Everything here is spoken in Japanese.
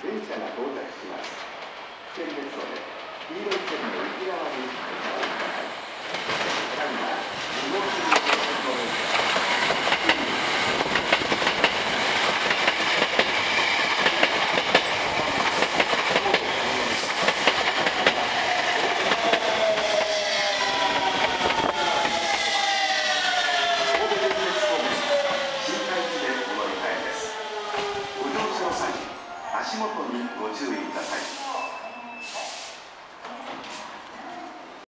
電車が到着します。危険ですので黄色い線の内側にお待ちください。ランナー2号線の電車足元にご注意ください。